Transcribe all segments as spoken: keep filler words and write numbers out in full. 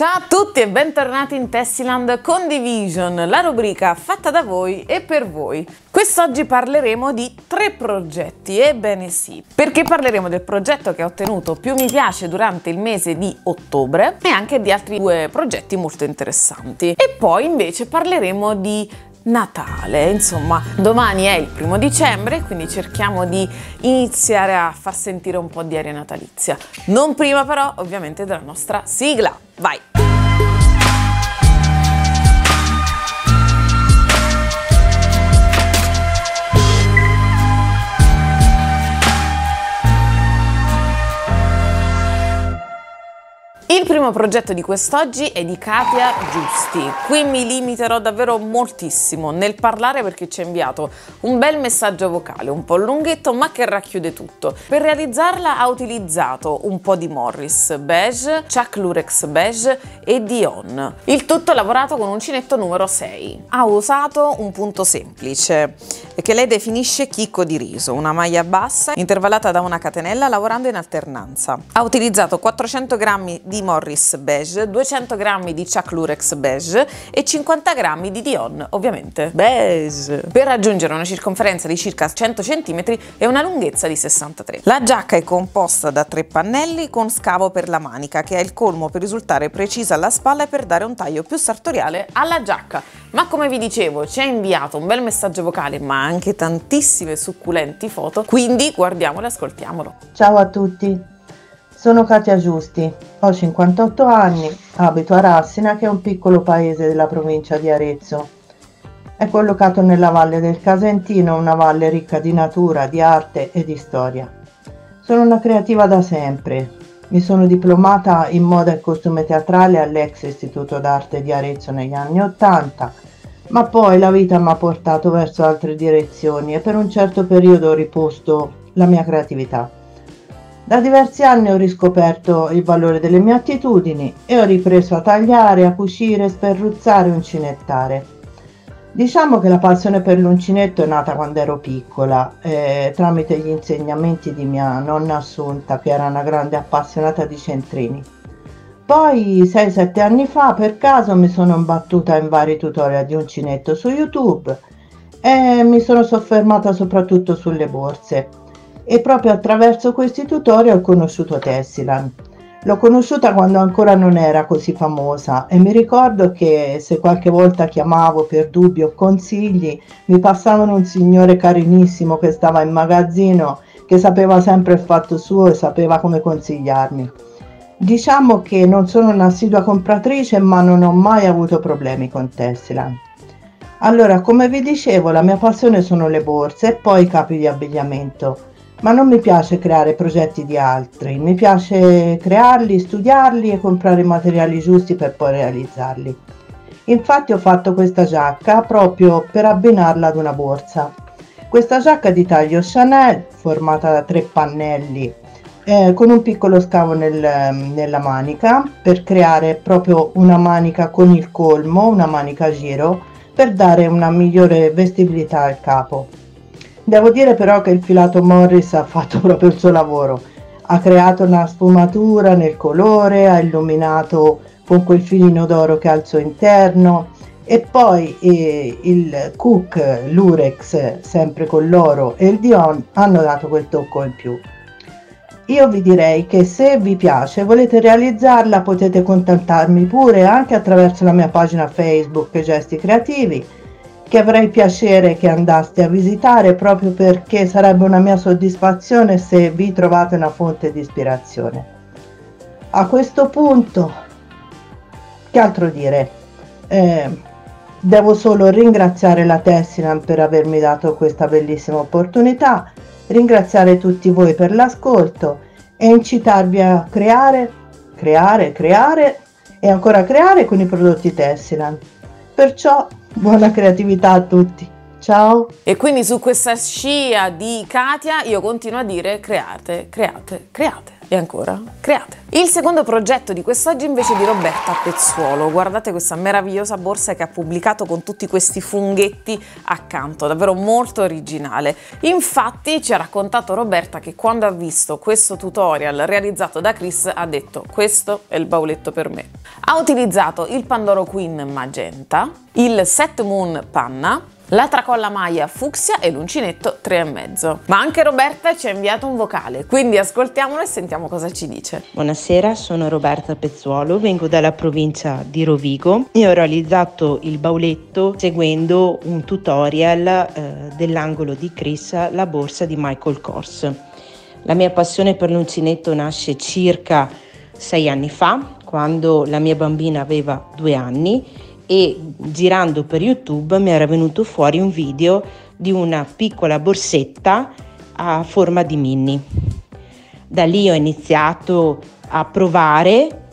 Ciao a tutti e bentornati in Tessiland Condivision, la rubrica fatta da voi e per voi. Quest'oggi parleremo di tre progetti, ebbene sì, perché parleremo del progetto che ha ottenuto più mi piace durante il mese di ottobre e anche di altri due progetti molto interessanti. E poi invece parleremo di Natale, insomma, domani è il primo dicembre, quindi cerchiamo di iniziare a far sentire un po' di aria natalizia. Non prima però, ovviamente, della nostra sigla. Vai! Il primo progetto di quest'oggi è di Catia Giusti. Qui mi limiterò davvero moltissimo nel parlare perché ci ha inviato un bel messaggio vocale, un po' lunghetto ma che racchiude tutto. Per realizzarla ha utilizzato un po' di Morris Beige, Chuck Lurex Beige e Dion. Il tutto lavorato con uncinetto numero sei. Ha usato un punto semplice che lei definisce chicco di riso, una maglia bassa intervallata da una catenella lavorando in alternanza. Ha utilizzato quattrocento grammi di Morris Beige, duecento grammi di Chuck Lurex Beige e cinquanta grammi di Dion, ovviamente beige, per raggiungere una circonferenza di circa cento centimetri e una lunghezza di sessantatré. La giacca è composta da tre pannelli con scavo per la manica, che ha il colmo per risultare precisa alla spalla e per dare un taglio più sartoriale alla giacca. Ma come vi dicevo, ci ha inviato un bel messaggio vocale, ma anche tantissime succulenti foto, quindi guardiamolo e ascoltiamolo. Ciao a tutti! Sono Catia Giusti, ho cinquantotto anni, abito a Rassina, che è un piccolo paese della provincia di Arezzo. È collocato nella valle del Casentino, una valle ricca di natura, di arte e di storia. Sono una creativa da sempre. Mi sono diplomata in moda e costume teatrale all'ex Istituto d'Arte di Arezzo negli anni ottanta, ma poi la vita mi ha portato verso altre direzioni e per un certo periodo ho riposto la mia creatività. Da diversi anni ho riscoperto il valore delle mie attitudini e ho ripreso a tagliare, a cucire, sperruzzare e uncinettare. Diciamo che la passione per l'uncinetto è nata quando ero piccola, eh, tramite gli insegnamenti di mia nonna Assunta, che era una grande appassionata di centrini. Poi sei sette anni fa per caso mi sono imbattuta in vari tutorial di uncinetto su YouTube e mi sono soffermata soprattutto sulle borse. E proprio attraverso questi tutorial ho conosciuto Tessiland. L'ho conosciuta quando ancora non era così famosa e mi ricordo che se qualche volta chiamavo per dubbi o consigli mi passavano un signore carinissimo che stava in magazzino, che sapeva sempre il fatto suo e sapeva come consigliarmi. Diciamo che non sono un'assidua compratrice, ma non ho mai avuto problemi con Tessiland. Allora, come vi dicevo, la mia passione sono le borse e poi i capi di abbigliamento. Ma non mi piace creare progetti di altri, mi piace crearli, studiarli e comprare i materiali giusti per poi realizzarli. Infatti ho fatto questa giacca proprio per abbinarla ad una borsa. Questa giacca di taglio Chanel, formata da tre pannelli, eh, con un piccolo scavo nel, nella manica, per creare proprio una manica con il colmo, una manica a giro, per dare una migliore vestibilità al capo. Devo dire però che il filato Morris ha fatto proprio il suo lavoro, ha creato una sfumatura nel colore, ha illuminato con quel filino d'oro che ha al suo interno e poi eh, il Chuck Lurex, sempre con l'oro, e il Dion hanno dato quel tocco in più. Io vi direi che se vi piace e volete realizzarla potete contattarmi pure anche attraverso la mia pagina Facebook Gesti Creativi, che avrei piacere che andaste a visitare proprio perché sarebbe una mia soddisfazione se vi trovate una fonte di ispirazione. A questo punto, che altro dire? Eh, devo solo ringraziare la Tessiland per avermi dato questa bellissima opportunità, ringraziare tutti voi per l'ascolto e incitarvi a creare, creare, creare e ancora creare con i prodotti Tessiland. Perciò buona creatività a tutti, ciao! E quindi su questa scia di Catia io continuo a dire create, create, create, create. E ancora, create. Il secondo progetto di quest'oggi invece è di Roberta Pezzuolo. Guardate questa meravigliosa borsa che ha pubblicato con tutti questi funghetti accanto, davvero molto originale. Infatti ci ha raccontato Roberta che quando ha visto questo tutorial realizzato da Chris ha detto: questo è il bauletto per me. Ha utilizzato il Pandoro Queen Magenta, il Set Moon Panna, la tracolla maglia fucsia e l'uncinetto tre e mezzo. Ma anche Roberta ci ha inviato un vocale, quindi ascoltiamolo e sentiamo cosa ci dice. Buonasera, sono Roberta Pezzuolo, vengo dalla provincia di Rovigo e ho realizzato il bauletto seguendo un tutorial eh, dell'angolo di Chris, la borsa di Michael Kors. La mia passione per l'uncinetto nasce circa sei anni fa, quando la mia bambina aveva due anni, e girando per YouTube mi era venuto fuori un video di una piccola borsetta a forma di Minnie. Da lì ho iniziato a provare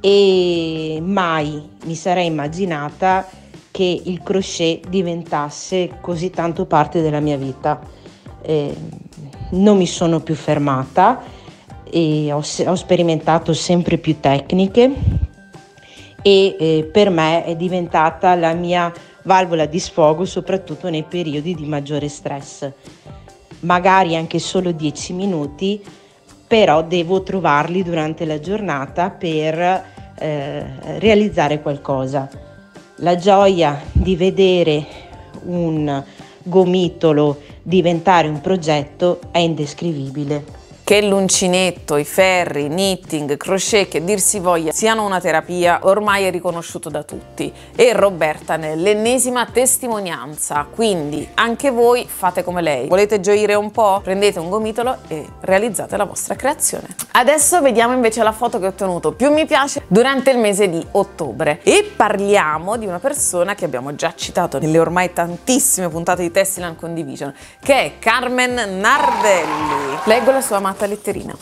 e mai mi sarei immaginata che il crochet diventasse così tanto parte della mia vita. Eh, non mi sono più fermata e ho, ho sperimentato sempre più tecniche, e eh, per me è diventata la mia valvola di sfogo, soprattutto nei periodi di maggiore stress. Magari anche solo dieci minuti, però devo trovarli durante la giornata per eh, realizzare qualcosa. La gioia di vedere un gomitolo diventare un progetto è indescrivibile. Che l'uncinetto, i ferri, knitting, crochet, che dir si voglia, siano una terapia ormai è riconosciuto da tutti, e Roberta ne è l'ennesima testimonianza. Quindi anche voi fate come lei. Volete gioire un po'? Prendete un gomitolo e realizzate la vostra creazione. Adesso vediamo invece la foto che ho ottenuto più mi piace durante il mese di ottobre, e parliamo di una persona che abbiamo già citato nelle ormai tantissime puntate di Tessiland Condivision, che è Carmen Nardelli. Leggo la sua maschera letterina.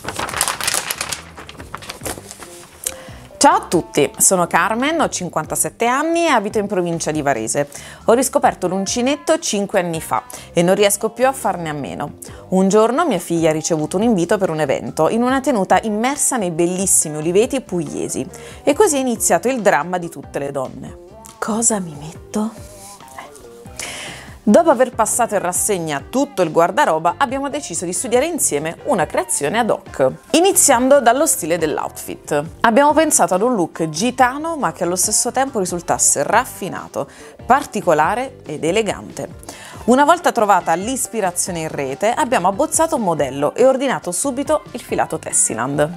Ciao a tutti, sono Carmen, ho cinquantasette anni e abito in provincia di Varese. Ho riscoperto l'uncinetto cinque anni fa e non riesco più a farne a meno. Un giorno mia figlia ha ricevuto un invito per un evento in una tenuta immersa nei bellissimi oliveti pugliesi, e così è iniziato il dramma di tutte le donne. Cosa mi metto? Dopo aver passato in rassegna tutto il guardaroba, abbiamo deciso di studiare insieme una creazione ad hoc, iniziando dallo stile dell'outfit. Abbiamo pensato ad un look gitano, ma che allo stesso tempo risultasse raffinato, particolare ed elegante. Una volta trovata l'ispirazione in rete, abbiamo abbozzato un modello e ordinato subito il filato Tessiland.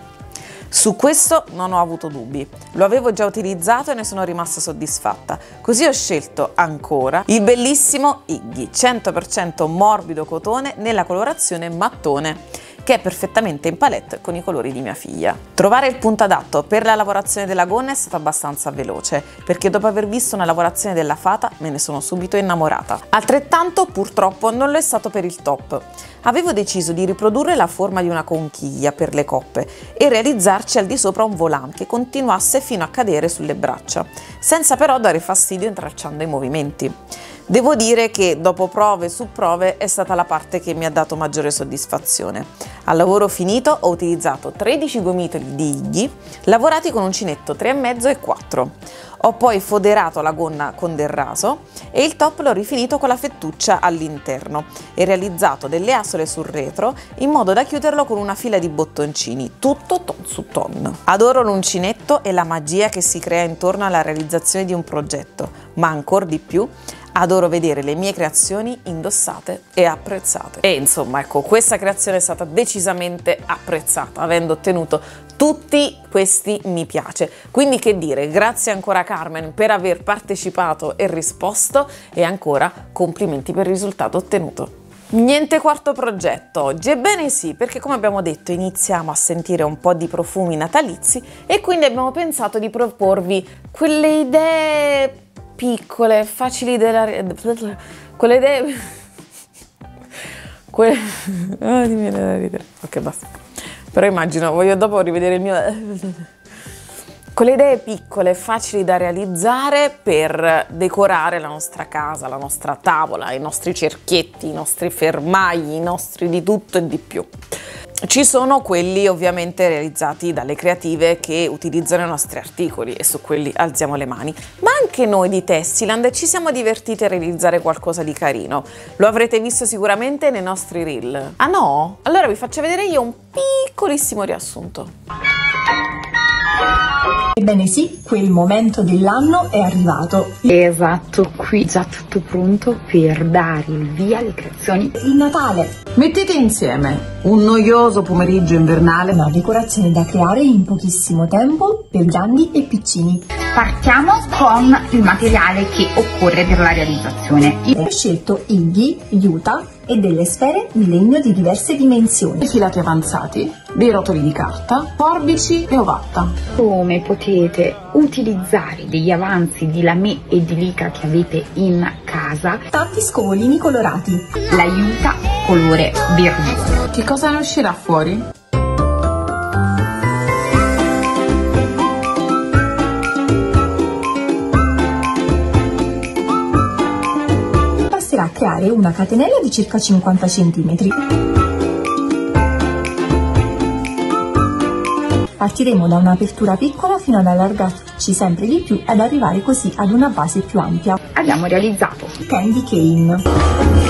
Su questo non ho avuto dubbi, lo avevo già utilizzato e ne sono rimasta soddisfatta, così ho scelto ancora il bellissimo Iggy cento per cento morbido cotone nella colorazione mattone, che è perfettamente in palette con i colori di mia figlia. Trovare il punto adatto per la lavorazione della gonna è stato abbastanza veloce, perché dopo aver visto una lavorazione della fata me ne sono subito innamorata. Altrettanto purtroppo non lo è stato per il top. Avevo deciso di riprodurre la forma di una conchiglia per le coppe e realizzarci al di sopra un volant che continuasse fino a cadere sulle braccia, senza però dare fastidio intralciando i movimenti. Devo dire che dopo prove su prove è stata la parte che mi ha dato maggiore soddisfazione. Al lavoro finito ho utilizzato tredici gomitoli di Iggy lavorati con uncinetto tre e mezzo e quattro. Ho poi foderato la gonna con del raso e il top l'ho rifinito con la fettuccia all'interno e realizzato delle asole sul retro in modo da chiuderlo con una fila di bottoncini, tutto ton su ton. Adoro l'uncinetto e la magia che si crea intorno alla realizzazione di un progetto, ma ancor di più adoro vedere le mie creazioni indossate e apprezzate. E insomma, ecco, questa creazione è stata decisamente apprezzata, avendo ottenuto tutti questi mi piace. Quindi che dire, grazie ancora Carmen per aver partecipato e risposto, e ancora complimenti per il risultato ottenuto. Niente quarto progetto oggi, ebbene sì, perché come abbiamo detto iniziamo a sentire un po' di profumi natalizi, e quindi abbiamo pensato di proporvi quelle idee piccole, facili della... quelle idee... quelle... Oh, mi viene da ridere. Ok, basta. Però immagino, voglio dopo rivedere il mio... Quelle idee piccole, facili da realizzare per decorare la nostra casa, la nostra tavola, i nostri cerchietti, i nostri fermagli, i nostri di tutto e di più. Ci sono quelli ovviamente realizzati dalle creative che utilizzano i nostri articoli e su quelli alziamo le mani, ma anche noi di Tessiland ci siamo divertiti a realizzare qualcosa di carino. Lo avrete visto sicuramente nei nostri reel. Ah no? Allora vi faccio vedere io un piccolissimo riassunto. Ebbene sì, quel momento dell'anno è arrivato. Esatto, qui già tutto pronto per dare il via alle creazioni. Il Natale. Mettete insieme un noioso pomeriggio invernale, una decorazione da creare in pochissimo tempo per grandi e piccini. Partiamo con il materiale che occorre per la realizzazione. Ho scelto Iggy, Utah e delle sfere di legno di diverse dimensioni, filati avanzati, dei rotoli di carta, forbici e ovatta. Come potete utilizzare degli avanzi di lamè e di lica che avete in casa. Tanti scovolini colorati. La Utah colore verdure. Che cosa ne uscirà fuori? A creare una catenella di circa cinquanta centimetri. Partiremo da un'apertura piccola fino ad allargarci sempre di più ed arrivare così ad una base più ampia. Abbiamo realizzato candy cane,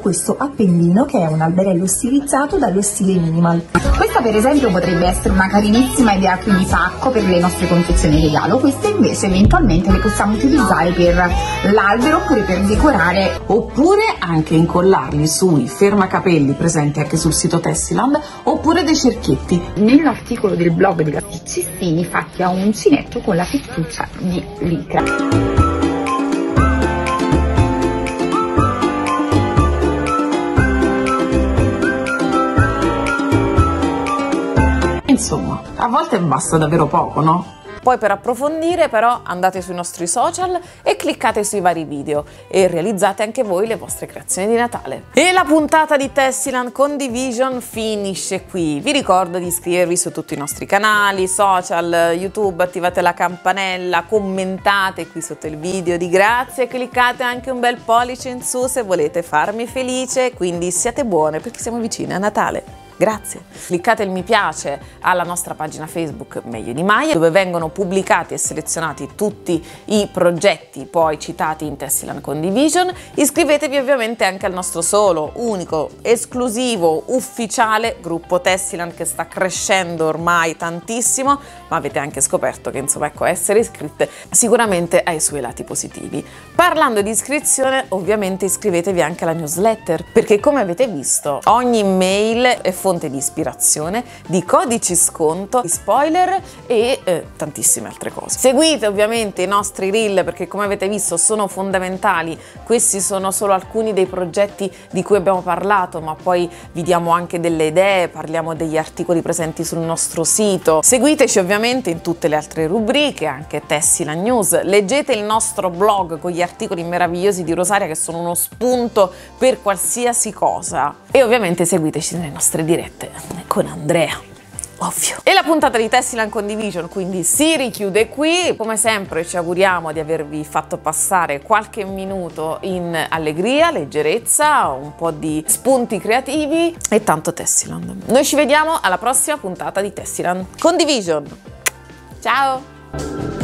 questo appellino che è un alberello stilizzato dallo stile minimal. Questa per esempio potrebbe essere una carinissima idea qui di pacco per le nostre confezioni regalo, queste invece eventualmente le possiamo utilizzare per l'albero oppure per decorare. Oppure anche incollarli sui fermacapelli presenti anche sul sito Tessiland oppure dei cerchietti. Nell'articolo del blog dei cestini fatti a uncinetto con la fettuccia di licra. Insomma, a volte basta davvero poco, no? Poi per approfondire però andate sui nostri social e cliccate sui vari video e realizzate anche voi le vostre creazioni di Natale. E la puntata di Tessiland Condivision finisce qui. Vi ricordo di iscrivervi su tutti i nostri canali, social, YouTube, attivate la campanella, commentate qui sotto il video di grazie e cliccate anche un bel pollice in su se volete farmi felice, quindi siate buone perché siamo vicine a Natale. Grazie. Cliccate il mi piace alla nostra pagina Facebook Meglio di Mai, dove vengono pubblicati e selezionati tutti i progetti poi citati in Tessiland Condivision. Iscrivetevi ovviamente anche al nostro solo, unico, esclusivo, ufficiale gruppo Tessiland che sta crescendo ormai tantissimo, ma avete anche scoperto che insomma ecco essere iscritte sicuramente ha i suoi lati positivi. Parlando di iscrizione, ovviamente iscrivetevi anche alla newsletter, perché come avete visto ogni mail è fonte di ispirazione, di codici sconto, di spoiler e eh, tantissime altre cose. Seguite ovviamente i nostri reel perché come avete visto sono fondamentali. Questi sono solo alcuni dei progetti di cui abbiamo parlato, ma poi vi diamo anche delle idee, parliamo degli articoli presenti sul nostro sito. Seguiteci ovviamente in tutte le altre rubriche, anche Tessiland News. Leggete il nostro blog con gli articoli meravigliosi di Rosaria che sono uno spunto per qualsiasi cosa. E ovviamente seguiteci nelle nostre dirette con Andrea, ovvio. E la puntata di Tessiland Condivision quindi si richiude qui. Come sempre ci auguriamo di avervi fatto passare qualche minuto in allegria, leggerezza, un po' di spunti creativi e tanto Tessiland. Noi ci vediamo alla prossima puntata di Tessiland Condivision. Ciao!